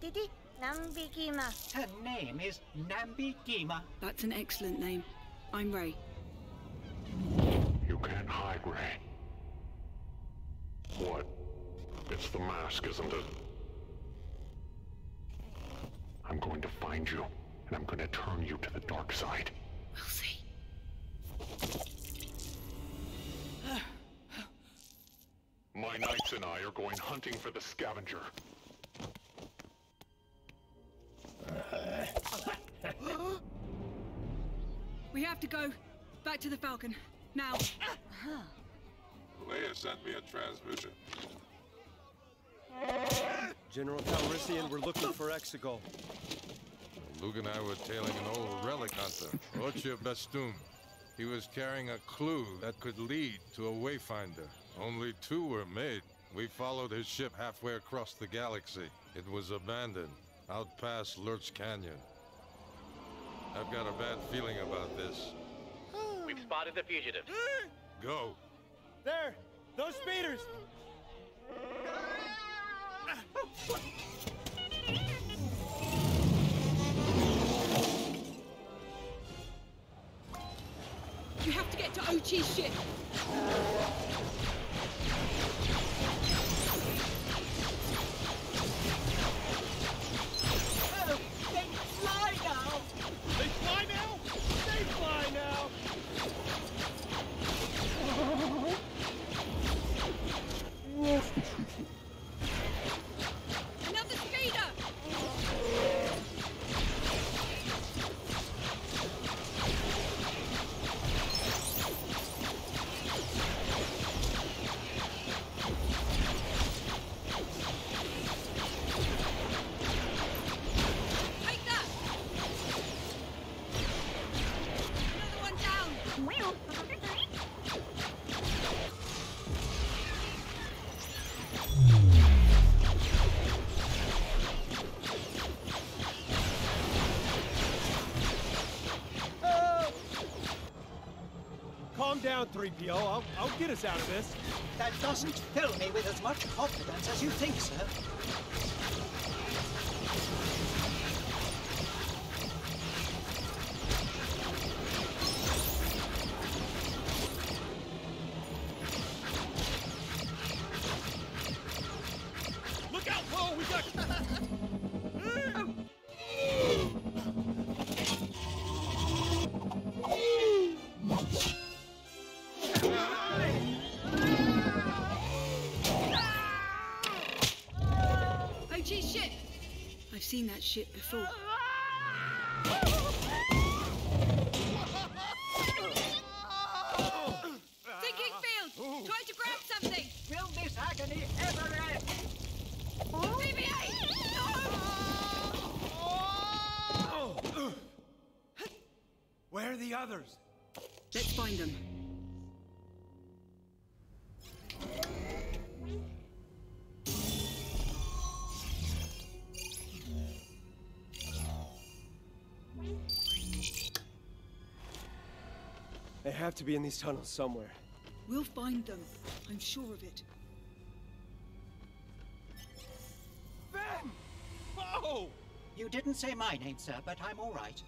Didi, Nambi Ghima. Her name is Nambi Ghima. That's an excellent name. I'm Rey. You can't hide, Rey. What? It's the mask, isn't it? I'm going to find you, and I'm going to turn you to the dark side. We'll see. My knights and I are going hunting for the scavenger. We have to go. Back to the Falcon. Now. Leia sent me a transmission. General Calrissian, we're looking for Exegol. Luke and I were tailing an old relic hunter, Ochi Bestoon. He was carrying a clue that could lead to a wayfinder. Only two were made. We followed his ship halfway across the galaxy. It was abandoned, out past Lurch Canyon. I've got a bad feeling about this. We've spotted the fugitive. Go. There! Those speeders! You have to get to Ochi's ship. Down, 3PO. I'll get us out of this. That doesn't fill me with as much confidence as you think, sir. I've seen that ship before. Sinking field! Ooh. Try to grab something! Will this agony ever end? BB-8! No! Where are the others? Let's find them. They have to be in these tunnels somewhere. We'll find them. I'm sure of it. Ben! Whoa! You didn't say my name, sir, but I'm all right.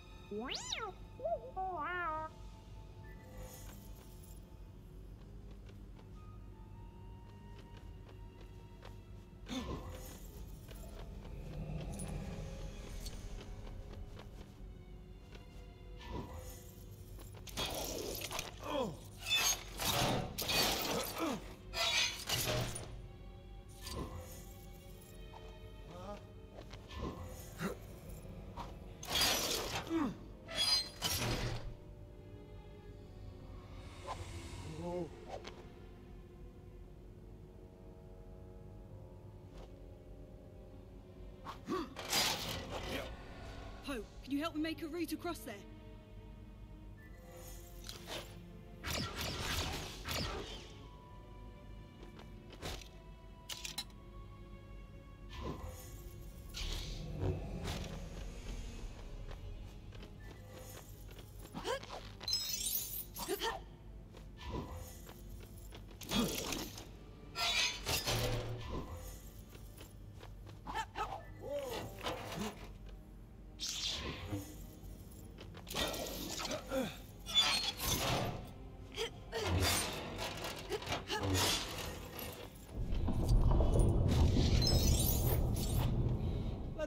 Can you help me make a route across there?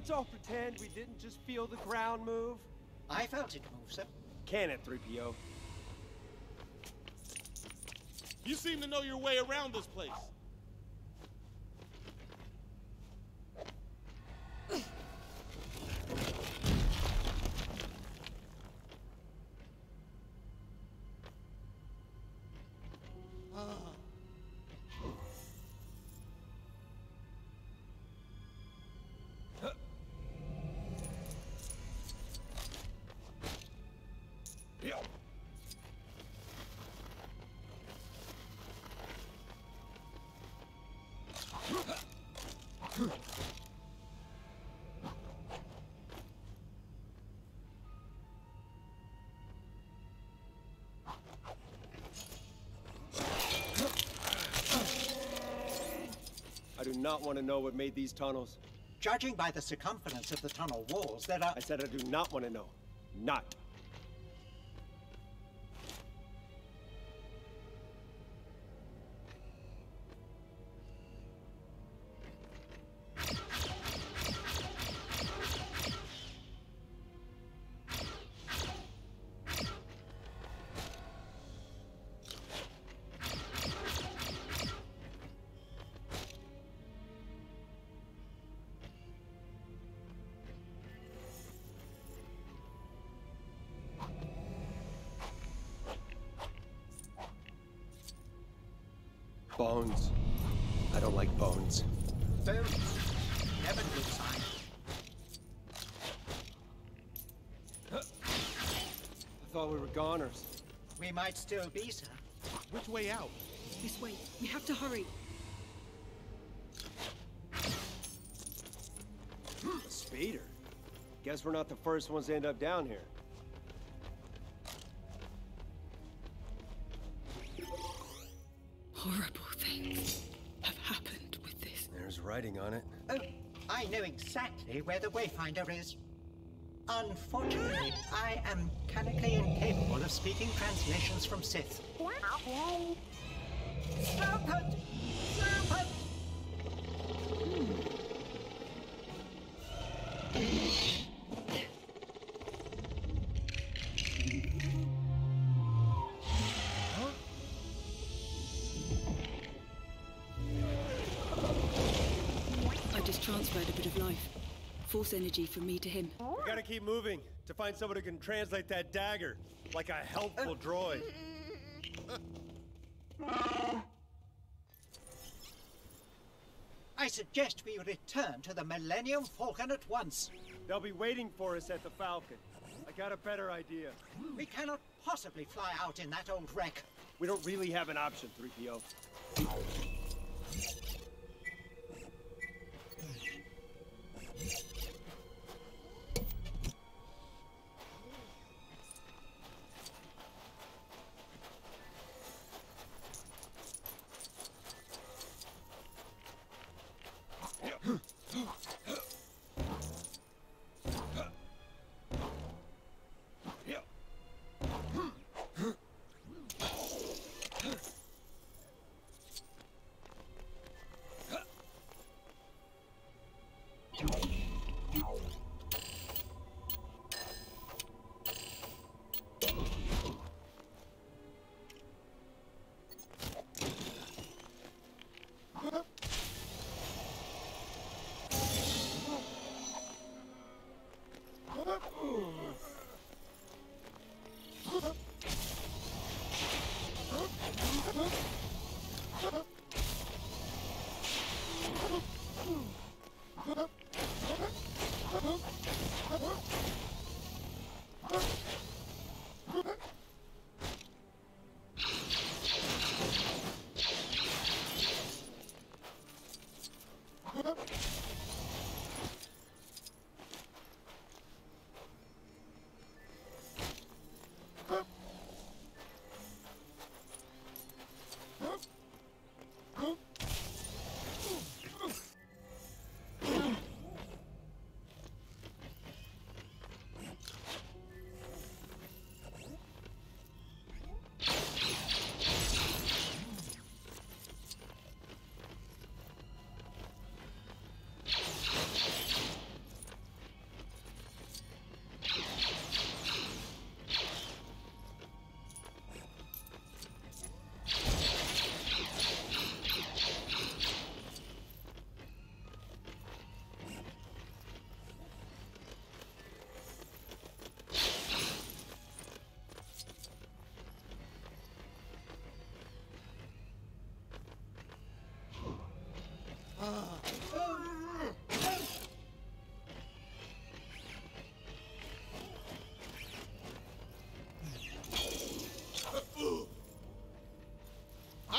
Let's all pretend we didn't just feel the ground move. I felt it move, sir. Can it, 3PO? You seem to know your way around this place. I do not want to know what made these tunnels. Judging by the circumference of the tunnel walls, there are... I said I do not want to know. Not. Bones. I don't like bones. Bones. Never good sign. I thought we were goners. We might still be, sir. Which way out? This way. We have to hurry. A speeder. Guess we're not the first ones to end up down here. On it. Oh, I know exactly where the wayfinder is. Unfortunately, I am mechanically incapable of speaking translations from Sith. Wow. Serpent! Serpent! Transferred a bit of life. Force energy from me to him. We gotta keep moving to find someone who can translate that dagger. Like a helpful droid. I suggest we return to the Millennium Falcon at once. They'll be waiting for us at the Falcon. I got a better idea. We cannot possibly fly out in that old wreck. We don't really have an option, 3PO.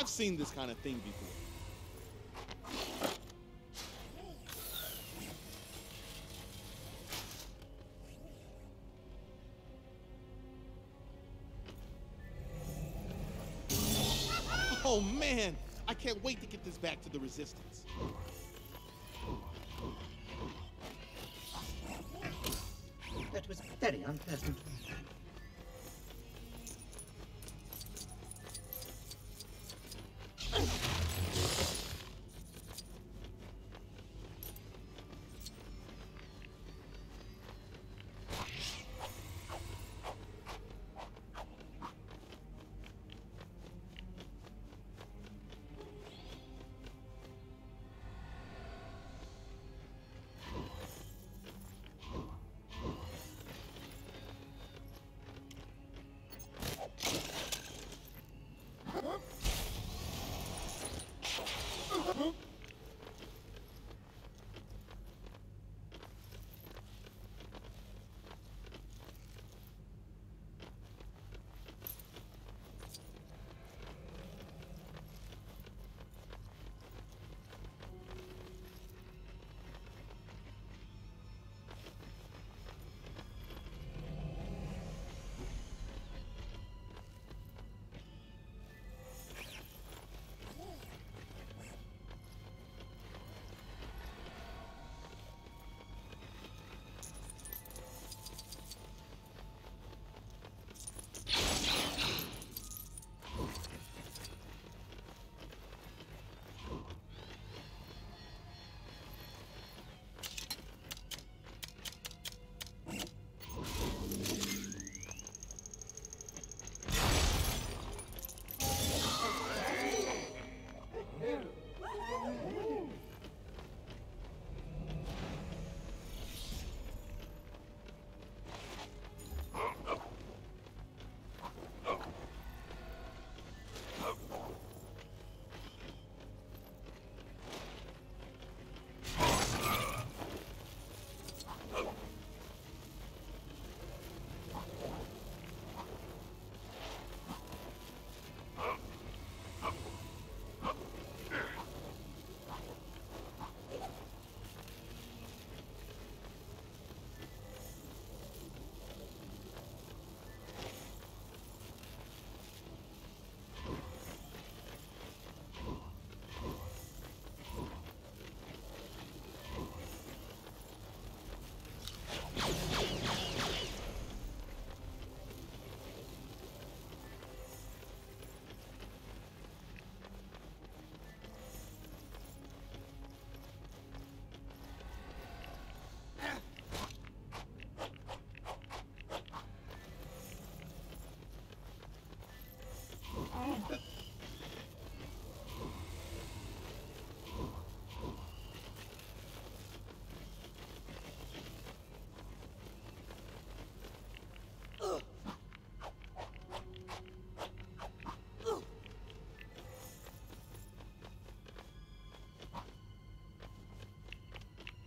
I've seen this kind of thing before. Oh man, I can't wait to get this back to the Resistance. That was very unpleasant.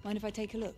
Mind if I take a look?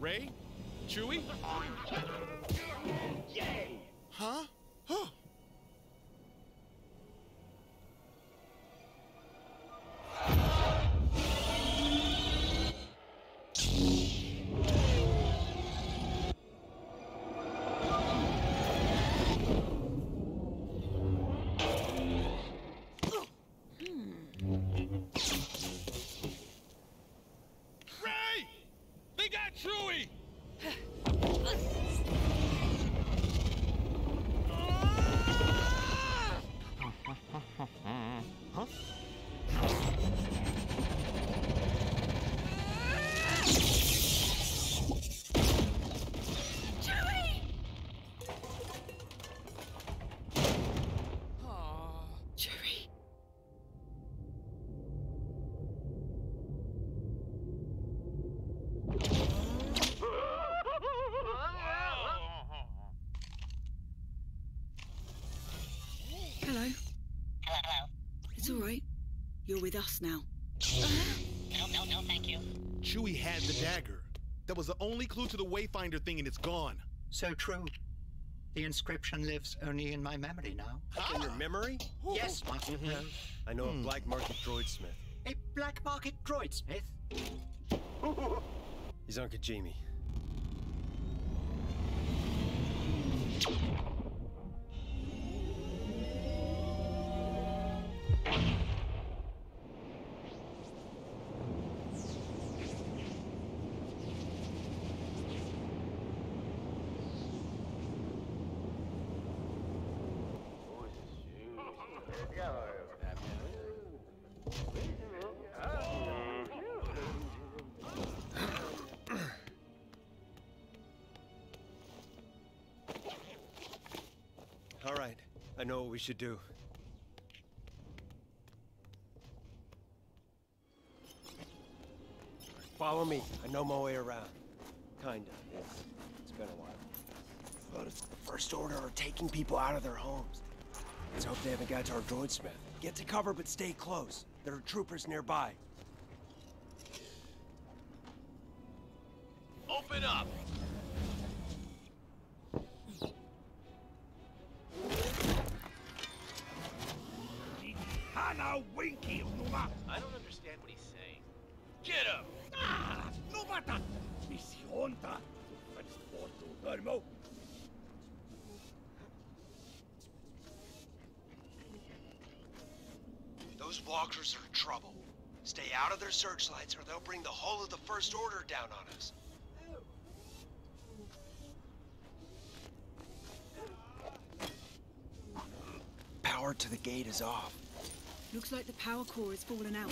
Ray? Chewie? Huh? Huh? You're with us now. No, thank you. Chewie had the dagger. That was the only clue to the wayfinder thing, and it's gone. So true. The inscription lives only in my memory now. In your memory? Ooh. Yes, Master. I know a black market droid smith. A black market droid smith? He's Uncle Jamie. I know what we should do. Follow me. I know my way around. Kinda. It's been a while. But it's the First Order are taking people out of their homes. Let's hope they haven't got to our droidsmith. Get to cover, but stay close. There are troopers nearby. Open up! I don't understand what he's saying. Get up! No matter! Mission ta! Transporto. Those walkers are in trouble. Stay out of their searchlights or they'll bring the whole of the First Order down on us. Power to the gate is off. Looks like the power core has fallen out.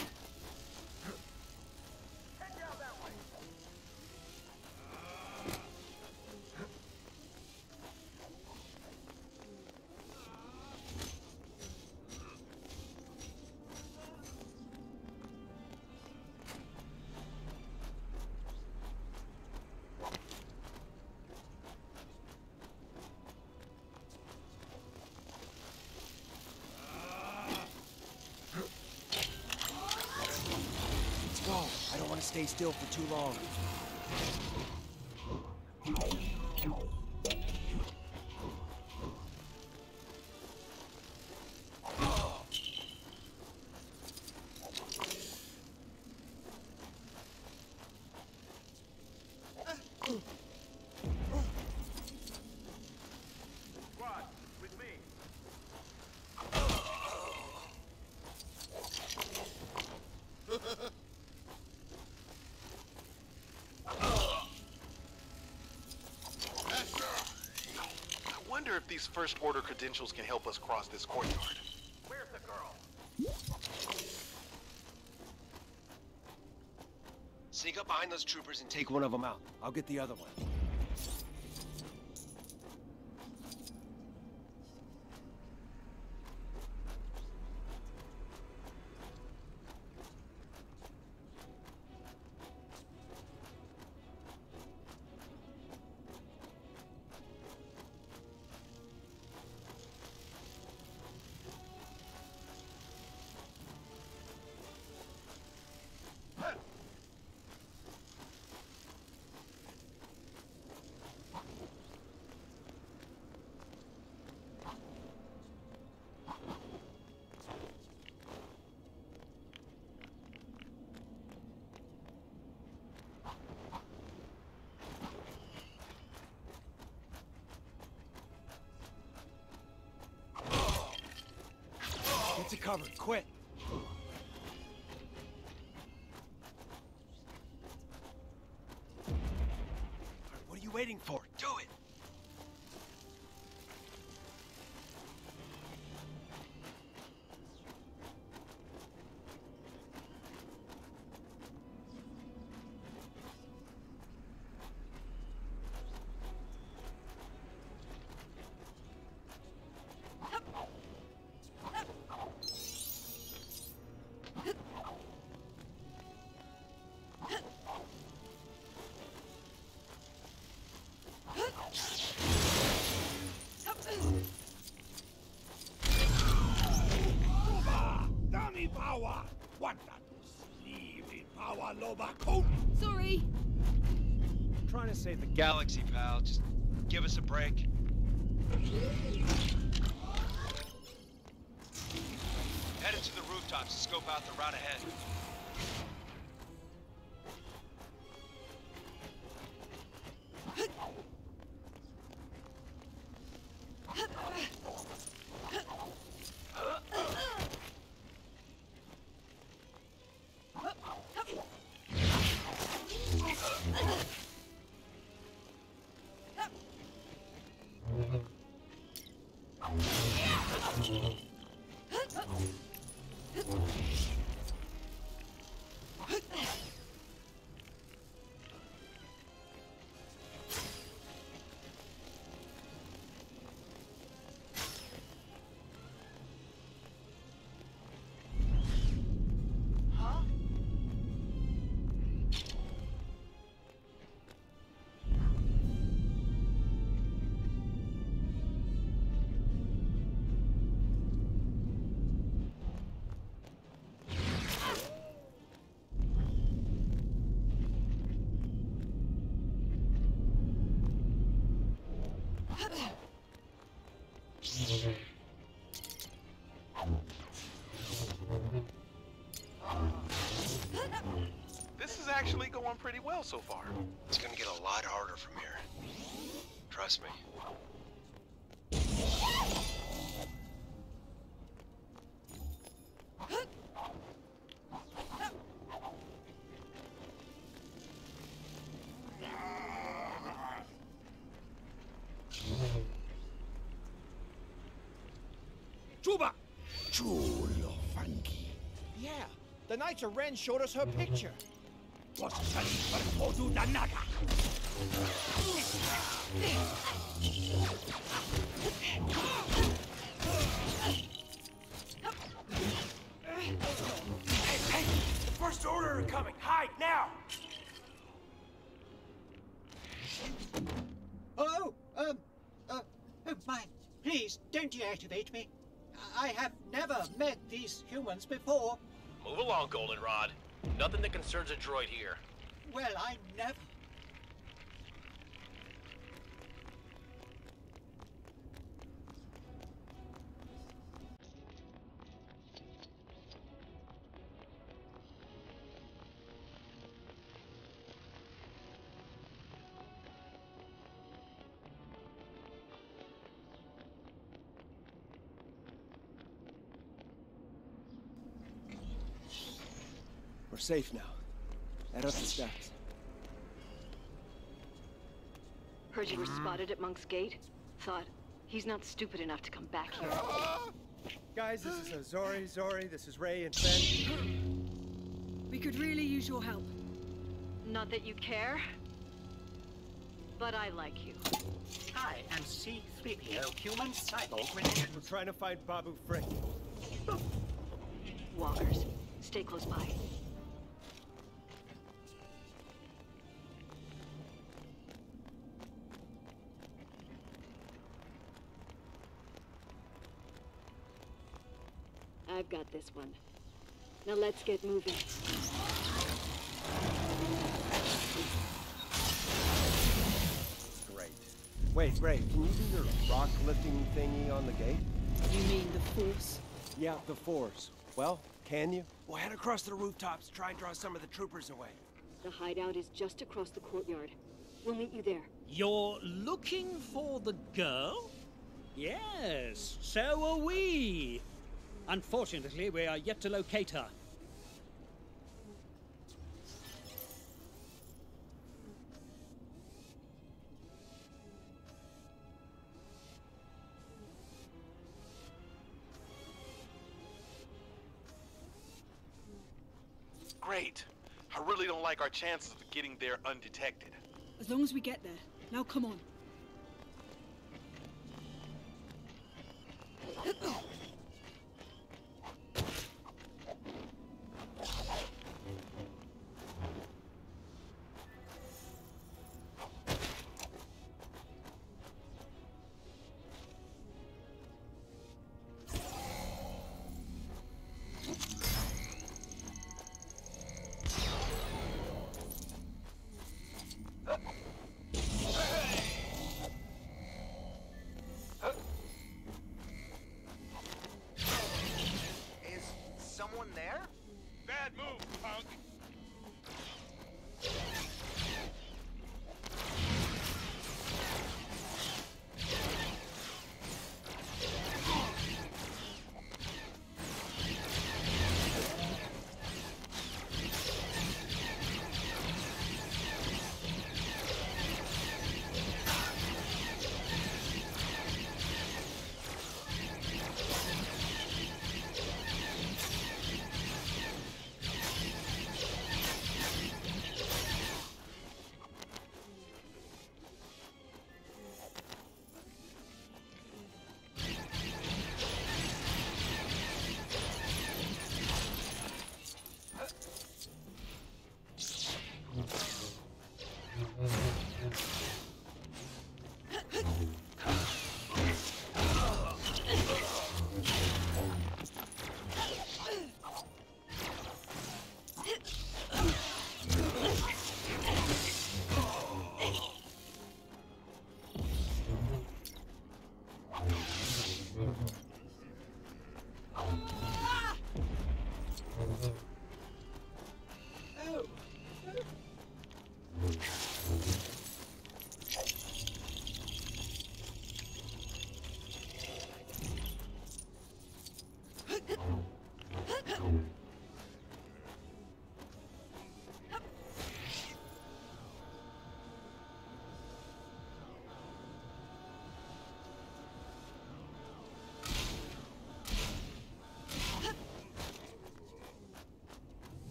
Stay still for too long. If these First Order credentials can help us cross this courtyard. Where's the girl? Sneak up behind those troopers and take one of them out. I'll get the other one. Get to cover, quick! What are you waiting for? Do it! Sorry. I'm trying to save the galaxy, pal. Just give us a break. Headed to the rooftops to scope out the route ahead. Actually going pretty well so far. It's gonna get a lot harder from here. Trust me. Chuba! Chulo funky. Yeah, the Knights of Ren showed us her picture. Was studied by Kodunanaga. Hey! The First Order are coming! Hide now! Oh! Mine, please, don't deactivate me. I have never met these humans before. Move along, Goldenrod. Nothing that concerns a droid here. Well, I never... We're safe now. Head up the steps. Heard you were spotted at Monk's Gate. Thought, he's not stupid enough to come back here. Guys, this is a Zorii. This is Ray and Ben. We could really use your help. Not that you care, but I like you. I am C-3PO, human cyborg related. We're trying to find Babu Frick. Walkers, stay close by. I've got this one. Now let's get moving. Great. Wait, Ray, can you do the rock lifting thingy on the gate? You mean the Force? Yeah, the Force. Well, can you? We'll head across to the rooftops, try and draw some of the troopers away. The hideout is just across the courtyard. We'll meet you there. You're looking for the girl? Yes, so are we. Unfortunately, we are yet to locate her. Great. I really don't like our chances of getting there undetected. As long as we get there. Now come on.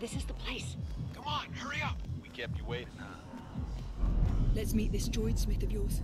This is the place. Come on, hurry up! We kept you waiting, huh? Let's meet this droid smith of yours.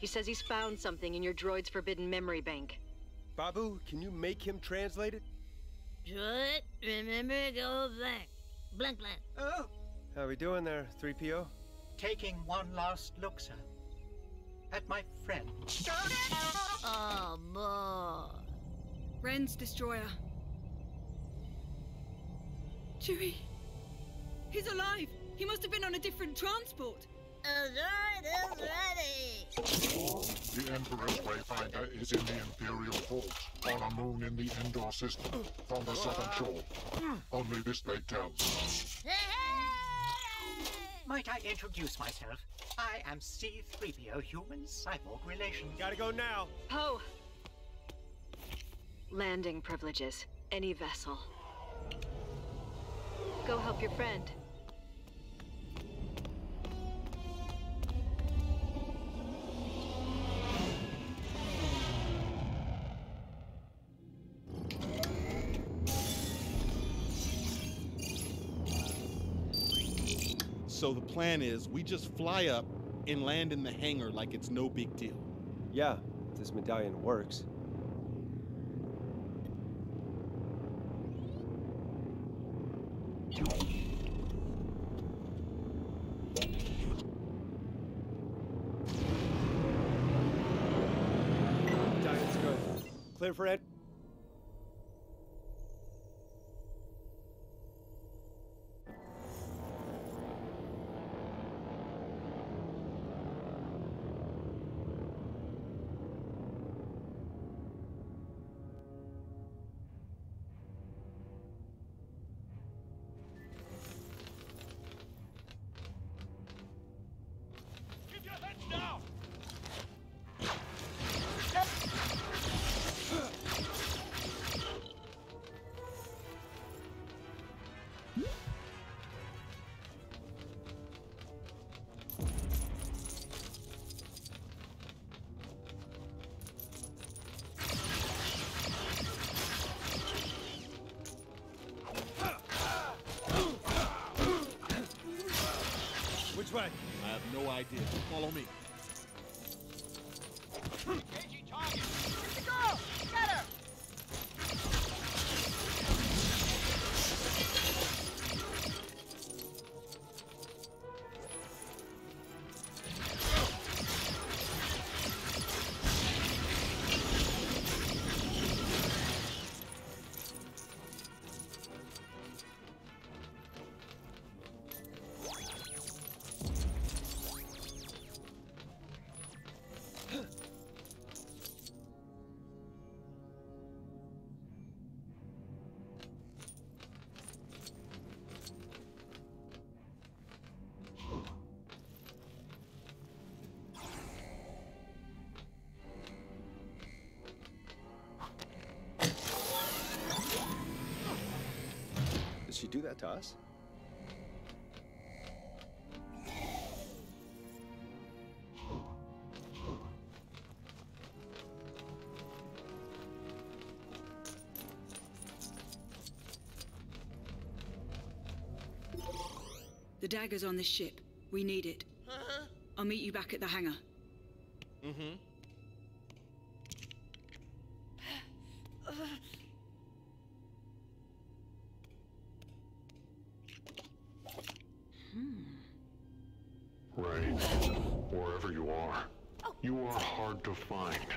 He says he's found something in your droid's forbidden memory bank. Babu, can you make him translate it? Droid, remember the whole thing. Blank, blank. Oh! How we doing there, 3PO? Taking one last look, sir. At my friend. Oh, boy. Ren's destroyer. Chewie. He's alive. He must have been on a different transport. Azor is ready. The Emperor's wayfinder is in the Imperial Vault on a moon in the Endor system from the southern shore. Only this they tell. Might I introduce myself? I am C-3PO, human cyborg relations. Gotta go now. Poe. Landing privileges. Any vessel. Go help your friend. So the plan is, we just fly up and land in the hangar like it's no big deal. Yeah, if this medallion works. Medallion's good. Clear for Ed. I have no idea. Follow me. Engaging target. It's a girl. Get her. Did she do that to us? The dagger's on this ship. We need it. Huh? I'll meet you back at the hangar. Mm-hmm.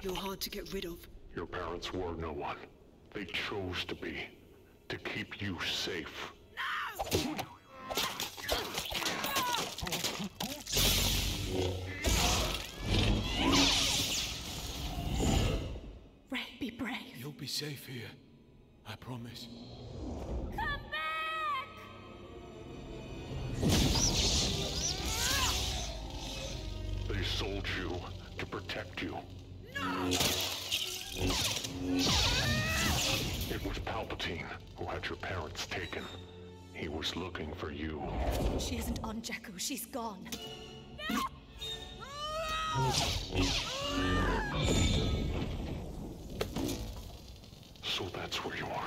You're hard to get rid of. Your parents were no one. They chose to be. To keep you safe. No! Ray, be brave. You'll be safe here. I promise. Come back! They sold you to protect you. It was Palpatine who had your parents taken. He was looking for you. She isn't on Jakku. She's gone. No! So that's where you are.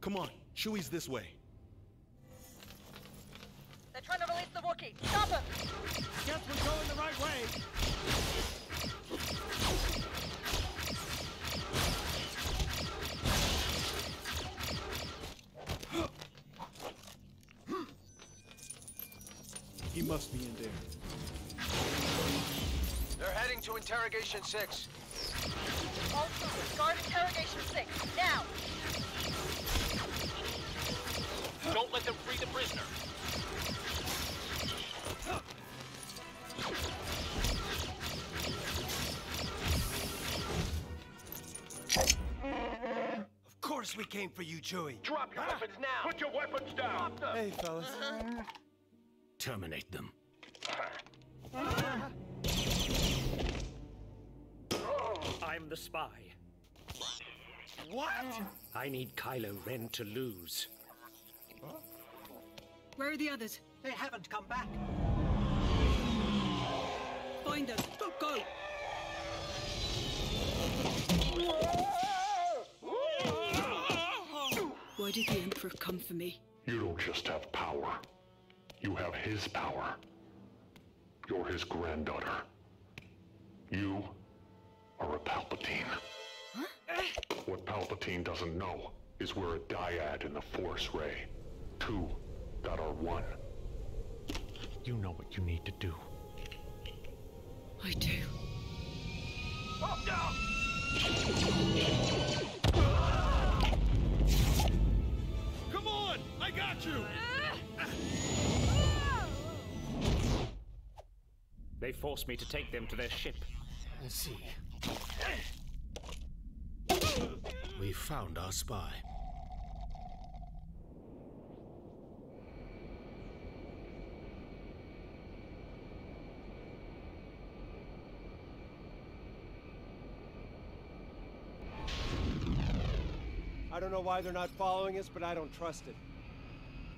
Come on, Chewie's this way. They're trying to release the Wookiee. Stop him! Guess we're going the right way. He must be in there. They're heading to Interrogation 6. All troops, guard Interrogation 6, now! Don't let them free the prisoner. Of course we came for you, Chewie. Drop your weapons now. Put your weapons down. Hey, fellas. Terminate them. I'm the spy. What? I need Kylo Ren to lose. Where are the others? They haven't come back. Find us. Don't go. Why did the Emperor come for me? You don't just have power. You have his power. You're his granddaughter. You are a Palpatine. Huh? What Palpatine doesn't know is we're a dyad in the Force Ray. 2 that are 1. You know what you need to do. I do. Oh, no. Come on! I got you! They forced me to take them to their ship. Let's see. We found our spy. I don't know why they're not following us, but I don't trust it.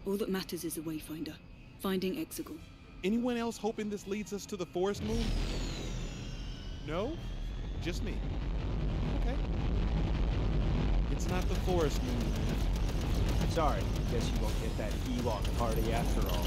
All that matters is the Wayfinder. Finding Exegol. Anyone else hoping this leads us to the forest moon? No? Just me. Okay. It's not the forest moon. Sorry, guess you won't get that Ewok party after all.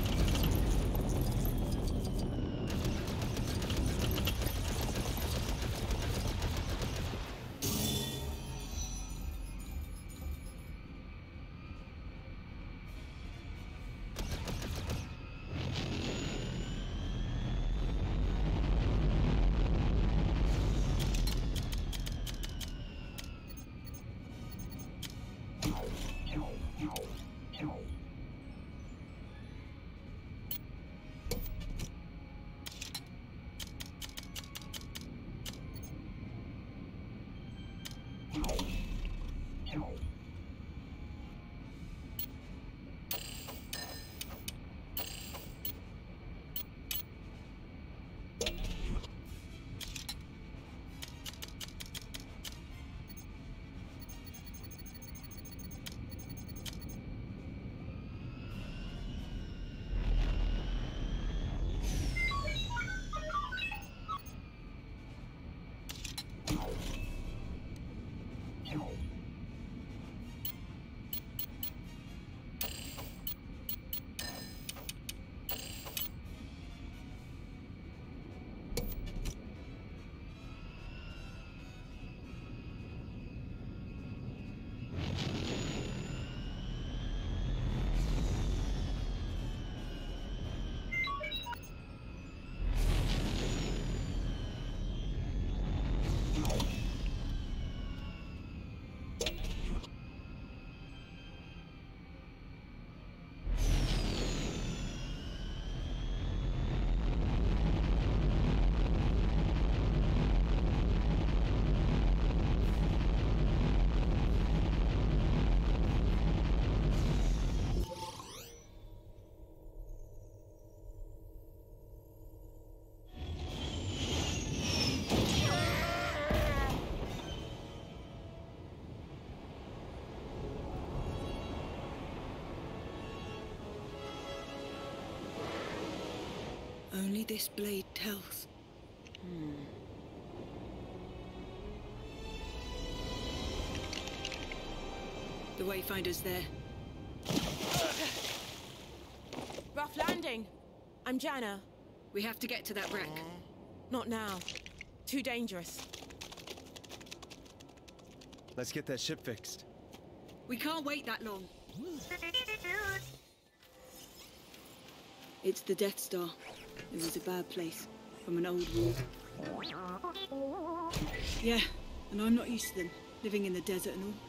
Only this blade tells. The Wayfinder's there. Rough landing. I'm Janna. We have to get to that wreck. Not now. Too dangerous. Let's get that ship fixed. We can't wait that long. It's the Death Star. It was a bad place. From an old war. Yeah, and I'm not used to them. Living in the desert and all.